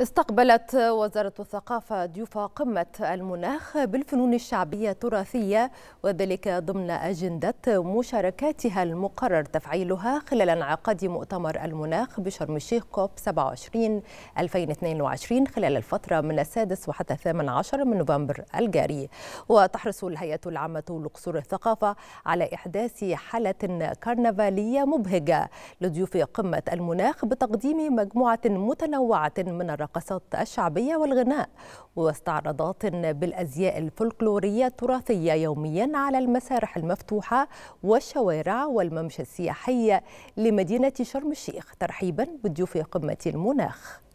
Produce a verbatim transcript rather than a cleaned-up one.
استقبلت وزارة الثقافة ضيوف قمة المناخ بالفنون الشعبية التراثية، وذلك ضمن أجندة مشاركاتها المقرر تفعيلها خلال انعقاد مؤتمر المناخ بشرم الشيخ كوب سبعة وعشرين ألفين واثنين وعشرين خلال الفترة من السادس وحتى الثامن عشر من نوفمبر الجاري. وتحرص الهيئة العامة لقصور الثقافة على إحداث حالة كرنفالية مبهجة لضيوف قمة المناخ بتقديم مجموعة متنوعة من الرقصات الشعبية والغناء واستعراضات بالأزياء الفولكلورية التراثية يوميا على المسارح المفتوحة والشوارع والممشى السياحي لمدينة شرم الشيخ ترحيبا بضيوف قمة المناخ.